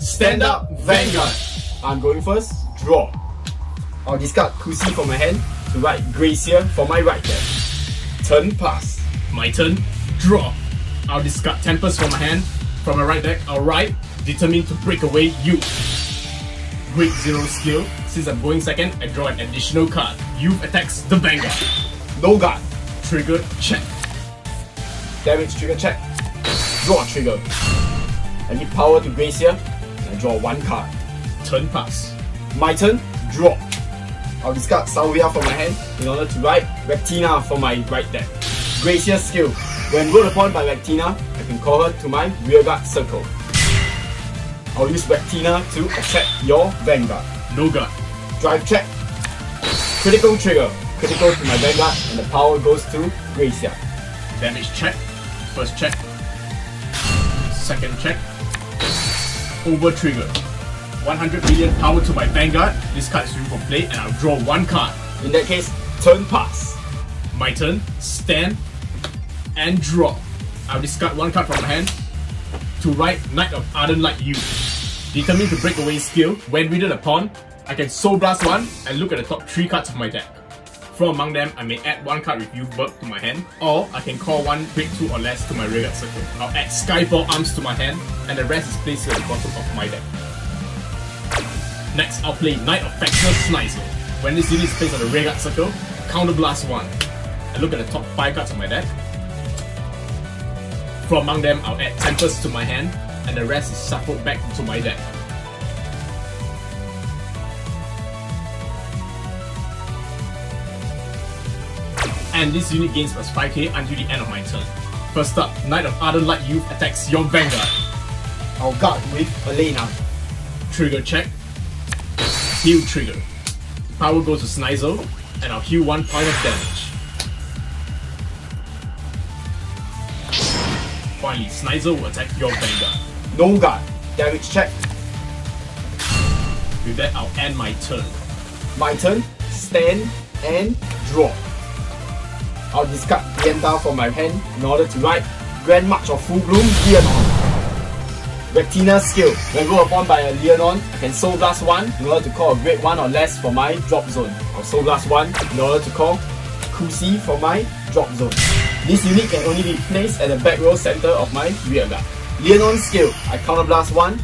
Stand up, Vanguard. I'm going first. Draw. I'll discard Kusi for my hand to write Gracia for my right hand. Turn, pass. My turn. Draw. I'll discard Tempest for my hand. From my right deck, I'll write Determined to Break Away You. Grade 0 skill. Since I'm going second, I draw an additional card. Youth attacks the Vanguard. No guard. Trigger check. Damage trigger check. Draw trigger. I give power to Gracia and I draw one card. Turn pass. My turn. Draw. I'll discard Salvia from my hand in order to write Ractina for my right deck. Gracia's skill. When rolled upon by Ractina, I can call her to my rearguard circle. I'll use Ractina to attack your Vanguard. No guard. Drive check. Critical trigger. Critical to my Vanguard and the power goes to Gracia. Damage check. First check. Second check. Over trigger. 100 million power to my Vanguard. This card is removed from play and I'll draw one card. In that case, turn pass. My turn. Stand and draw. I'll discard one card from my hand to write Knight of Arden like you. Determined to Break Away skill, when reading a pawn, I can Soul Blast one and look at the top 3 cards of my deck. From among them, I may add one card with Youthberk to my hand, or I can call one Grade 2 or less to my rearguard circle. I'll add Skyfall Arms to my hand, and the rest is placed at the bottom of my deck. Next, I'll play Knight of Factor's Slicer. When this unit is placed on the rearguard circle, Counter Blast one. I look at the top 5 cards of my deck. From among them, I'll add Tempest to my hand, and the rest is shuffled back into my deck. And this unit gains plus 5k until the end of my turn. First up, Knight of Arden Light Youth attacks your Vanguard. I'll guard with Helena. Trigger check. Heal trigger. The power goes to Snizel, and I'll heal 1 point of damage. Finally, Snizel will attack your Vanguard. No guard. Damage check. With that, I'll end my turn. My turn. Stand and draw. I'll discard Dienta from my hand in order to write Grand March of Full Bloom, Leonon. Ractina's skill. When rolled upon by a Leonon, I can Soul Blast 1 in order to call a Grade 1 or less for my drop zone. I'll Soul Blast 1 in order to call Kusi for my drop zone. This unit can only be placed at the back row center of my rearguard. Leonon's skill, I counterblast 1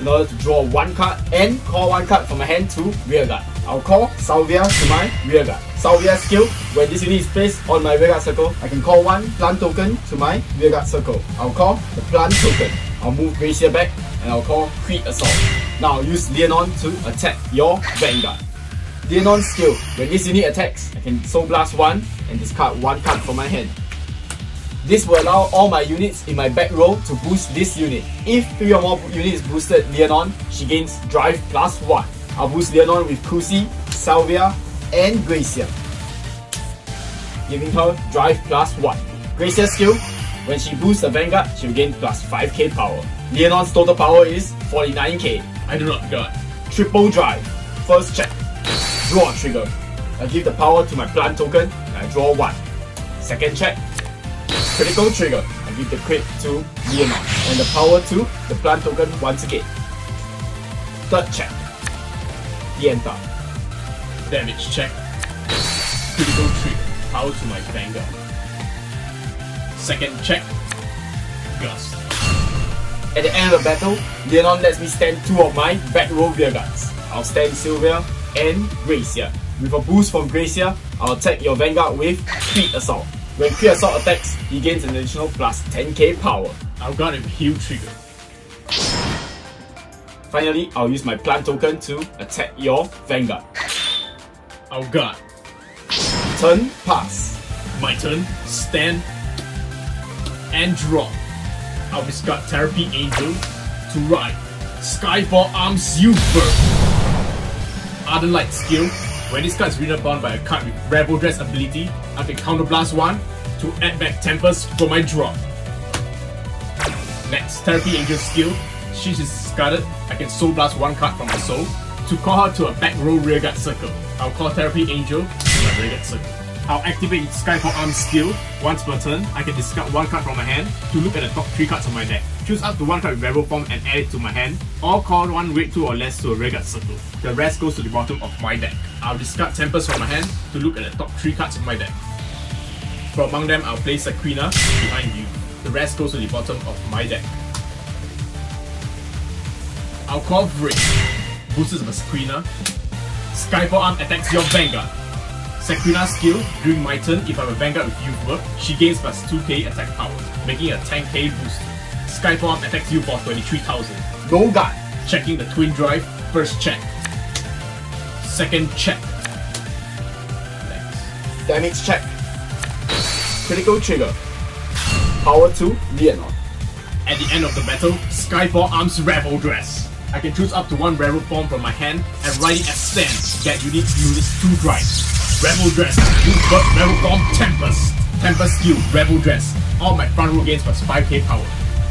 in order to draw 1 card and call 1 card from my hand to rearguard. I'll call Salvia to my rearguard. Salvia's skill, when this unit is placed on my rearguard circle, I can call 1 plant token to my rearguard circle. I'll call the plant token. I'll move Gracia back and I'll call Creed Assault. Now I'll use Leonon to attack your Vanguard. Dionon's skill, when this unit attacks, I can Soul Blast 1 and discard 1 card from my hand. This will allow all my units in my back row to boost this unit. If 3 or more units boosted Leonon, she gains Drive plus 1. I'll boost Leonon with Kusi, Salvia and Gracia, giving her Drive plus 1. Gracia's skill, when she boosts the Vanguard, she'll gain plus 5k power. Leonon's total power is 49k. I do not guard. Triple Drive. First check. Draw trigger. I give the power to my plant token and I draw 1. Second check. Critical trigger, I give the crit to Leonon and the power to the plant token once again. Third check, Dienta. Damage check, critical trigger, power to my Vanguard. Second check, Gust. At the end of the battle, Leonon lets me stand 2 of my back row rearguards. I'll stand Sylvia and Gracia. With a boost from Gracia, I'll attack your Vanguard with Creed Assault. When Free Assault attacks, he gains an additional plus 10k power. I'll guard him heal trigger. Finally, I'll use my plant token to attack your Vanguard. I'll guard. Turn, pass. My turn, stand and draw. I'll discard Therapy Angel to ride Skyfall Arms Youthberk. Other light skill. When this card is written upon by a card with Rebel Dress ability, I can counterblast 1 to add back Tempest for my draw. Next, Therapy Angel's skill. She is discarded. I can Soul Blast 1 card from my soul to call her to a back row rearguard circle. I'll call Therapy Angel to my rearguard circle. I'll activate Skyfall Arms skill. Once per turn, I can discard 1 card from my hand to look at the top 3 cards of my deck. choose up to one card with RevolForm and add it to my hand, or call one grade 2 or less to a rearguard circle. The rest goes to the bottom of my deck. I'll discard Tempest from my hand to look at the top 3 cards in my deck. From among them, I'll place Sekwina behind you. The rest goes to the bottom of my deck. I'll call Break. Boosters of a Sekwina. Skyfall Arms attacks your Vanguard. Sekwina's skill, during my turn, if I'm a Vanguard with Youthberk, she gains plus 2k attack power, making a 10k boost. Skyfall Arms attacks you for 23,000. Go guard! Checking the twin drive, first check. Second check. Next. Damage check. Critical trigger. Power 2, Leonon. At the end of the battle, Skyfall Arms Revel Dress. I can choose up to one Revel form from my hand and write it as stands. That unit uses 2 drives. Revel Dress, Youthberk, Revel form, Tempest. Tempest skill, Revel Dress. All my front row gains plus 5k power.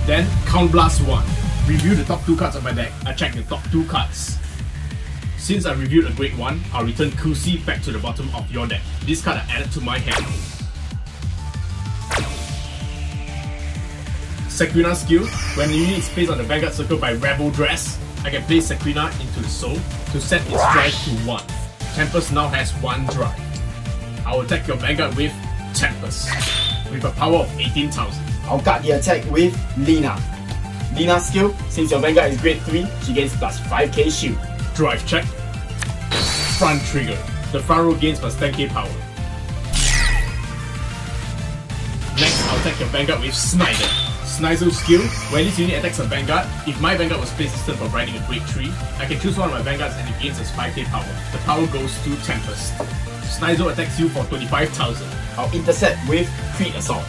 Then, Count Blast 1. Review the top 2 cards of my deck. I check the top 2 cards. Since I reviewed a grade 1, I'll return Kusi back to the bottom of your deck. This card I added to my hand. Sekwina's skill, when the unit is placed on the Vanguard circle by Revel Dress, I can place Sekwina into the soul to set its drive to 1. Tempest now has 1 drive. I'll attack your Vanguard with Tempest, with a power of 18,000. I'll guard the attack with Lina. Lina's skill, since your Vanguard is grade 3, she gains plus 5k shield. Drive check. Front trigger. The front row gains plus 10k power. Next, I'll attack your Vanguard with Snyder. Snizel's skill, when this unit attacks a Vanguard, if my Vanguard was placed this turn for riding a grade 3, I can choose one of my Vanguards and it gains its 5k power. The power goes to Tempest. Snizel attacks you for 25,000. I'll intercept with Creed Assault.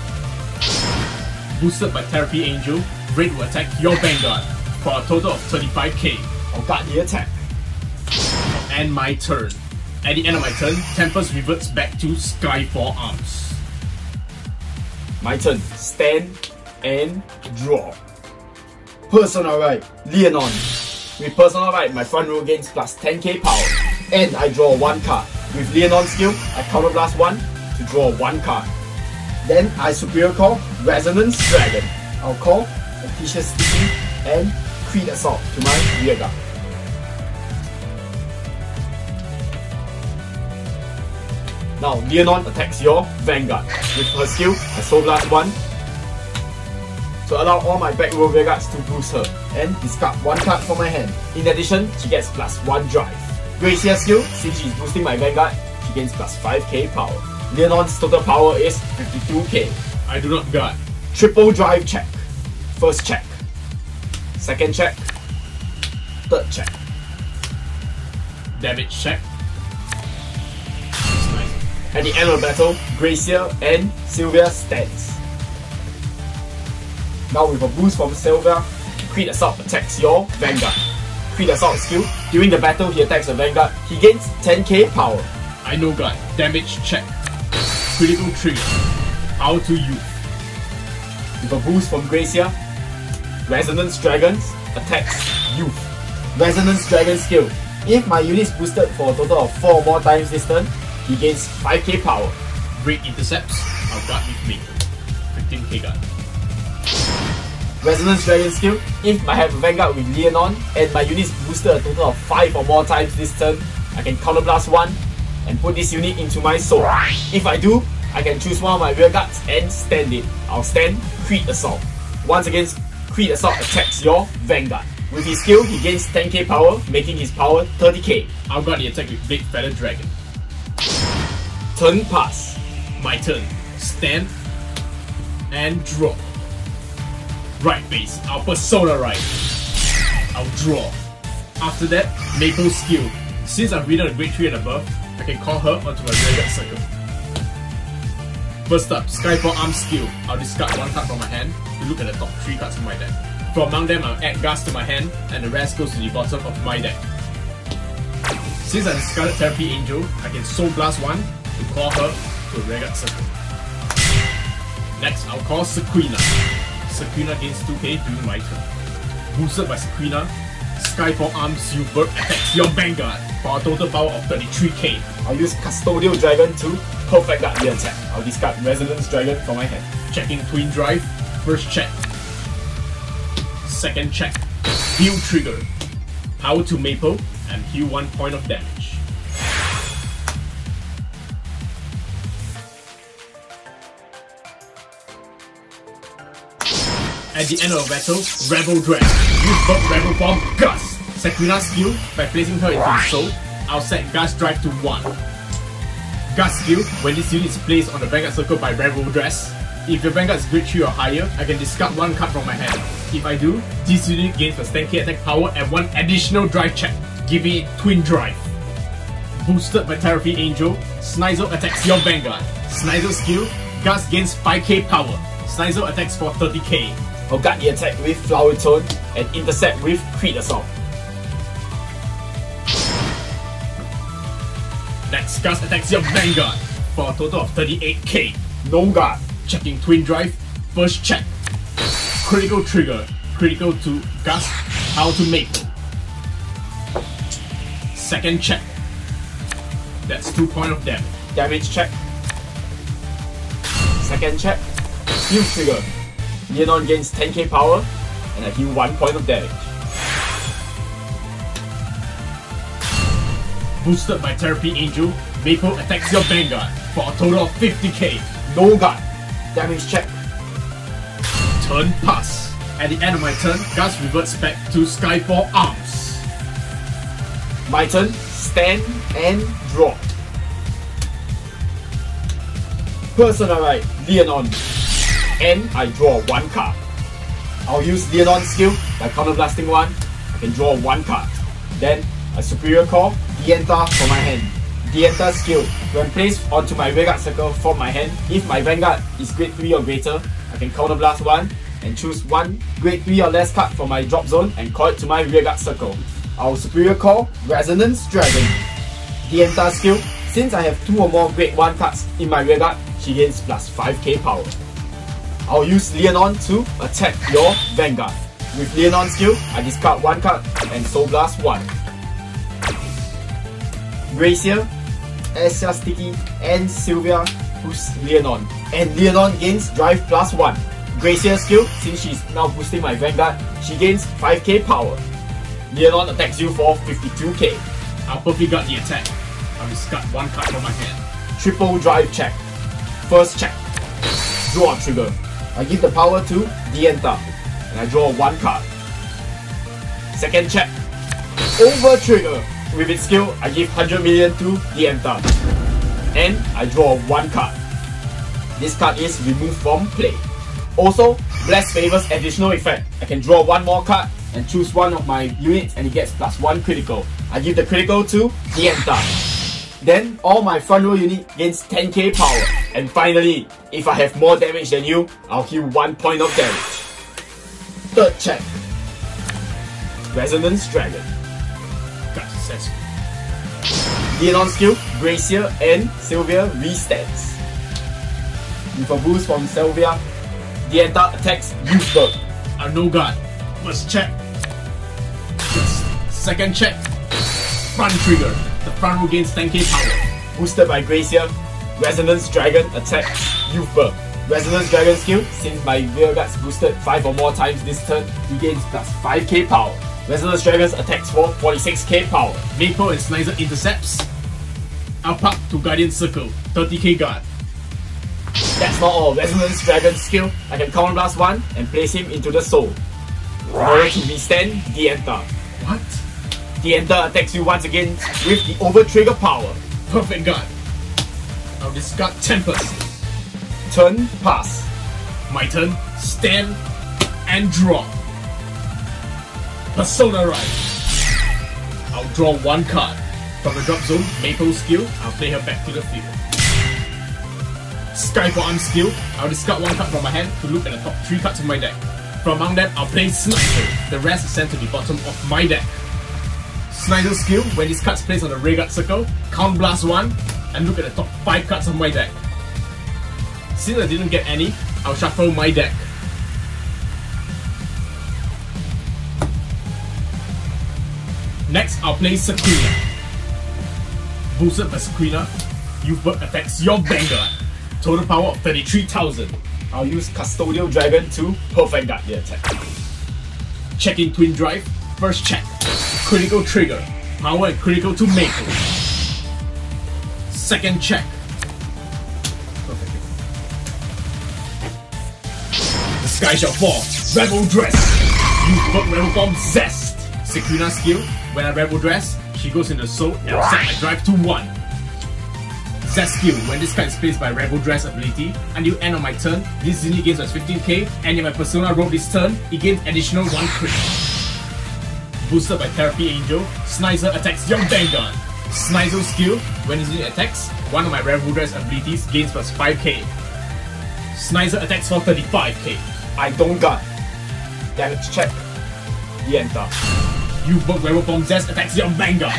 Boosted by Therapy Angel, Raid will attack your Vanguard for a total of 35k. I'll guard the attack. I'll end my turn. At the end of my turn, Tempest reverts back to Skyfall Arms. My turn. Stand and draw. Personal right, Leonon. With personal right, my front row gains plus 10k power, and I draw 1 card. With Leonon's skill, I counterblast 1 to draw 1 card. Then I superior call Resonance Dragon. I'll call Fictitious Sticky and Creed Assault to my rear guard. Now Leonon attacks your Vanguard. With her skill, I soul blast 1 to allow all my back row rearguards to boost her, and discard 1 card from my hand. In addition, she gets plus 1 drive. Gracia's skill, since she's boosting my Vanguard, she gains plus 5k power. Leonon's total power is 52k. I do not guard. Triple drive check. First check. Second check. Third check. Damage check. At the end of the battle, Gracia and Salvia stands. Now with a boost from Salvia, Creed Assault attacks your Vanguard. Creed Assault skill, during the battle he attacks a Vanguard, he gains 10k power. I know guard. Damage check. Critical trigger. Power to you. With a boost from Gracia, Resonance Dragons attacks Youth. Resonance Dragon skill, if my unit is boosted for a total of 4 more times this turn, he gains 5k power. Break intercepts, I'll guard with me. 15k guard. Resonance Dragon skill, if I have a Vanguard with Leonon and my unit is boosted a total of 5 or more times this turn, I can counterblast 1 and put this unit into my soul. If I do, I can choose one of my rear guards and stand it. I'll stand Creed Assault. Once again, Creed Assault attacks your Vanguard. With his skill, he gains 10k power, making his power 30k. I'll guard the attack with Big Feather Dragon. Turn pass. My turn. Stand and draw. Right face, I'll persona right. I'll draw. After that, Maple skill. Since I've read out a grade 3 and above, I can call her onto my rearguard circle. First up, Skyfall Arms skill. I'll discard 1 card from my hand to look at the top 3 cards in my deck. From among them, I'll add Gust to my hand and the rest goes to the bottom of my deck. Since I discarded Therapy Angel, I can Soul Blast 1 to call her to a rearguard circle. Next, I'll call Sekwina. Sekwina gains 2k during my turn. Boosted by Sekwina, Skyfall Arms Youthberk attacks your Vanguard for a total power of 33k. I'll use Custodial Dragon to perfect guard the attack. I'll discard Resonance Dragon from my hand. Checking Twin Drive, first check. second check. Heal trigger. Power to Maple and heal 1 point of damage. At the end of a battle, Rebel Drag. Youthberk RevolForm Gus. Sekwina's skill, by placing her into Soul, I'll set Gus Drive to 1. Gus skill, when this unit is placed on the Vanguard circle by Rebel Dress, if your Vanguard is grade 3 or higher, I can discard 1 card from my hand. If I do, this unit gains plus 10k attack power and 1 additional drive check, giving it Twin Drive. Boosted by Therapy Angel, Snizel attacks your Vanguard. Snizel skill, Gus gains 5k power. Snizel attacks for 30k. I'll guard the attack with Flower Tone and intercept with Creed Assault. Next, Gust attacks your Vanguard for a total of 38k. No guard. Checking Twin Drive. First check. Critical trigger. Critical to Gust. How to Maple. Second check. That's 2 points of damage. Damage check. Second check. Heal trigger. Leonon gains 10k power and I heal 1 point of damage. Boosted by Therapy Angel, Maple attacks your Vanguard for a total of 50k. No guard. Damage check. Turn pass. At the end of my turn, Gus reverts back to Skyfall Arms. My turn, stand and draw. Persona right, Leonon. And I draw 1 card. I'll use Dion's skill by counterblasting 1. I can draw 1 card. Then a superior call, Dienta for my hand. Dienta skill, when placed onto my Vanguard circle from my hand, if my Vanguard is grade 3 or greater, I can counterblast 1 and choose 1 grade 3 or less card from my drop zone and call it to my Vanguard circle. Our superior call, Resonance Dragon. Dienta skill, since I have 2 or more grade 1 cards in my Vanguard, she gains plus 5k power. I'll use Leonon to attack your Vanguard. With Leonon skill, I discard 1 card and Soul Blast 1. Gracia, Asya Sticky, and Salvia boost Leonon. And Leonon gains Drive plus 1. Gracia skill, since she's now boosting my Vanguard, she gains 5k power. Leonon attacks you for 52k. I'll perfectly guard the attack. I'll discard 1 card from my hand. Triple Drive check. First check. Draw trigger. I give the power to Dienta, and I draw 1 card. Second check. Over trigger. With its skill, I give 100 million to Dienta, and I draw 1 card. This card is removed from play. Also, Bless favors additional effect. I can draw 1 more card and choose 1 of my units, and it gets plus 1 critical. I give the critical to Dienta. Then, all my front row unit gains 10k power. And finally, if I have more damage than you, I'll heal 1 point of damage. Third check. Resonance Dragon. Got success. Dionon skill, Gracia and Salvia restats. With a boost from Salvia, Dienta attacks Youthberk. I no guard. First check. Second check. Front trigger. The front row gains 10k power. Boosted by Gracia, Resonance Dragon attacks Youthberk. Resonance Dragon skill, since my Vanguard's boosted 5 or more times this turn, he gains plus 5k power. Resonance Dragon's attacks for 46k power. Maple and Snizer intercepts. Alpak to Guardian Circle, 30k guard. That's not all. Resonance Dragon skill, I can counterblast 1 and place him into the Soul. In order to withstand Dienta. What? Dienta attacks you once again with the over trigger power. Perfect guard. I'll discard Tempest. Turn, pass. My turn, stand and draw. Persona Rise. I'll draw 1 card. From the drop zone, Maple skill, I'll play her back to the field. Skyfall Arms skill, I'll discard 1 card from my hand to look at the top 3 cards of my deck. From among them, I'll play Snizel. The rest is sent to the bottom of my deck. Snizel skill, when this card's placed on the Vanguard circle, count blast 1 and look at the top 5 cards of my deck. Since I didn't get any, I'll shuffle my deck. Next, I'll play Sekwina. Boosted by Sekwina, Youthberk attacks your Vanguard. Total power of 33,000. I'll use Custodial Dragon to perfect guard the attack. Checking Twin Drive. First check. Critical trigger. Power and critical to Maple. Second check. Perfect. The sky shall fall. Rebel dress. Youthberk RevolForm Zest. Sekwina skill. When I rebel dress, she goes into soul and I'll set my drive to 1. Zest skill. When this card is placed by Rebel Dress ability, until end of my turn, this Zini gains was 15k, and if my persona rolled this turn, it gains additional 1 crit. Boosted by Therapy Angel, Snizel attacks Young Vanguard. Snizel skill. When this Zini attacks, one of my Rebel Dress abilities gains plus 5k. Snizel attacks for 35k. I don't got. Damage check. Dienta. Youthberk RevolForm Zest attacks Young Vanguard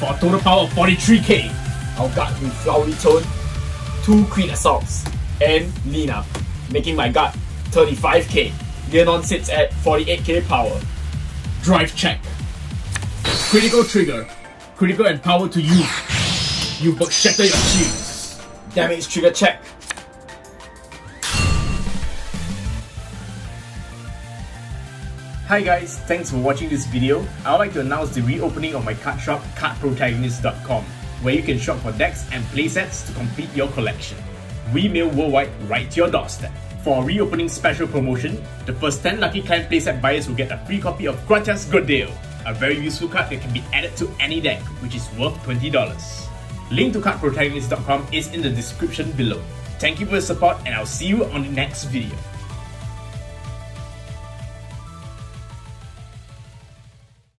for a total power of 43k. I'll guard with Flower Tone, 2 Creed Assaults, and Lina, making my guard 35k. Leonon sits at 48k power. Drive check. Critical trigger. Critical and power to you. You both shatter your shields. Damage trigger check. Hi guys, thanks for watching this video. I would like to announce the reopening of my card shop, CardProtagonist.com, where you can shop for decks and playsets to complete your collection. We mail worldwide right to your doorstep. For a reopening special promotion, the first 10 lucky client playset buyers will get a free copy of Gracia's Good Deal, a very useful card that can be added to any deck, which is worth $20. Link to CardProtagonist.com is in the description below. Thank you for your support and I'll see you on the next video.